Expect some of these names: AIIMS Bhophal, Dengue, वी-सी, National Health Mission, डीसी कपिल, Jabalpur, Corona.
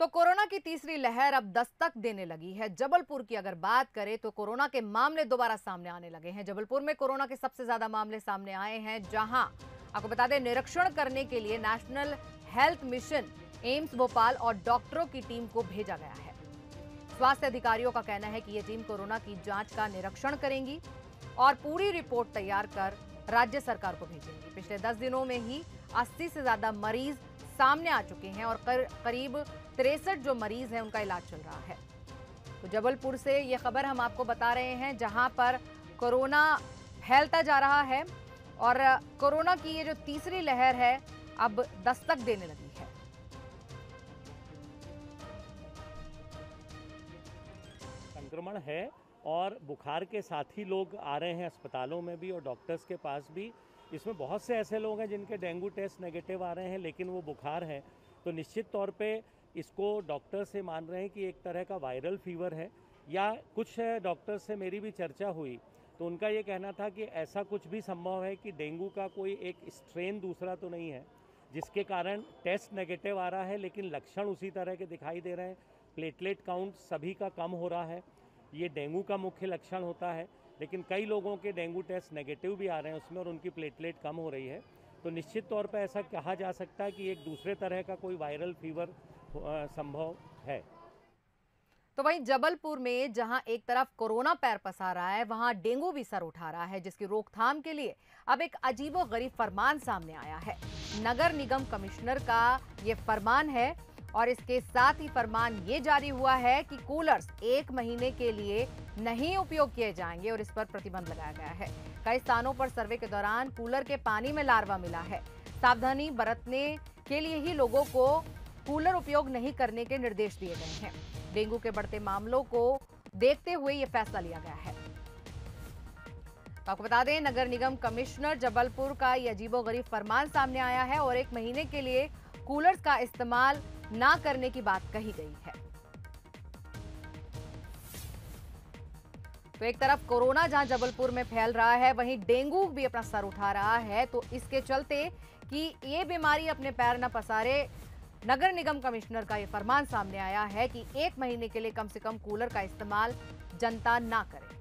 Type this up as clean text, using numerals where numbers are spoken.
तो कोरोना की तीसरी लहर अब दस्तक देने लगी है। जबलपुर की अगर बात करें तो कोरोना के मामले दोबारा सामने आने लगे हैं। जबलपुर में कोरोना के सबसे ज्यादा मामले सामने आए हैं, जहां आपको बता दें निरीक्षण करने के लिए national health mission, AIIMS Bhopal और डॉक्टरों की टीम को भेजा गया है। स्वास्थ्य अधिकारियों का कहना है कि ये टीम कोरोना की जांच का निरीक्षण करेंगी और पूरी रिपोर्ट तैयार कर राज्य सरकार को भेजेंगी। पिछले 10 दिनों में ही 80 से ज्यादा मरीज सामने आ चुके हैं और करीब 63 जो मरीज हैं उनका इलाज चल रहा है। तो जबलपुर से ये खबर हम आपको बता रहे हैं, जहां पर कोरोना फैलता जा रहा है और कोरोना की ये जो तीसरी लहर है अब दस्तक देने लगी है। संक्रमण है और बुखार के साथ ही लोग आ रहे हैं अस्पतालों में भी और डॉक्टर्स के पास भी। इसमें बहुत से ऐसे लोग हैं जिनके डेंगू टेस्ट नेगेटिव आ रहे हैं लेकिन वो बुखार है, तो निश्चित तौर पे इसको डॉक्टर से मान रहे हैं कि एक तरह का वायरल फीवर है। या कुछ डॉक्टर से मेरी भी चर्चा हुई तो उनका ये कहना था कि ऐसा कुछ भी संभव है कि डेंगू का कोई एक स्ट्रेन दूसरा तो नहीं है जिसके कारण टेस्ट नेगेटिव आ रहा है लेकिन लक्षण उसी तरह के दिखाई दे रहे हैं। प्लेटलेट काउंट सभी का कम हो रहा है, ये डेंगू का मुख्य लक्षण होता है, लेकिन कई लोगों के डेंगू टेस्ट नेगेटिव भी आ रहे हैं उसमें और उनकी प्लेटलेट कम हो रही है। तो निश्चित तौर पर ऐसा कहा जा सकता है कि एक दूसरे तरह का कोई वायरल फीवर संभव है। तो वहीं जबलपुर में जहां एक तरफ कोरोना पैर पसार रहा है, वहां डेंगू भी सर उठा रहा है, जिसकी रोकथाम के लिए अब एक अजीबोगरीब फरमान सामने आया है। नगर निगम कमिश्नर का ये फरमान है और इसके साथ ही फरमान ये जारी हुआ है कि कूलर्स 1 महीने के लिए नहीं उपयोग किए जाएंगे और इस पर प्रतिबंध लगाया गया है। कई स्थानों पर सर्वे के दौरान कूलर के पानी में लार्वा मिला है। सावधानी बरतने के लिए ही लोगों को कूलर उपयोग नहीं करने के निर्देश दिए गए हैं। डेंगू के बढ़ते मामलों को देखते हुए ये फैसला लिया गया है। आपको बता दें नगर निगम कमिश्नर जबलपुर का ये अजीबोगरीब फरमान सामने आया है और 1 महीने के लिए कूलर्स का इस्तेमाल ना करने की बात कही गई है। तो एक तरफ कोरोना जहां जबलपुर में फैल रहा है, वहीं डेंगू भी अपना सर उठा रहा है। तो इसके चलते कि ये बीमारी अपने पैर न पसारे, नगर निगम कमिश्नर का ये फरमान सामने आया है कि 1 महीने के लिए कम से कम कूलर का इस्तेमाल जनता ना करे।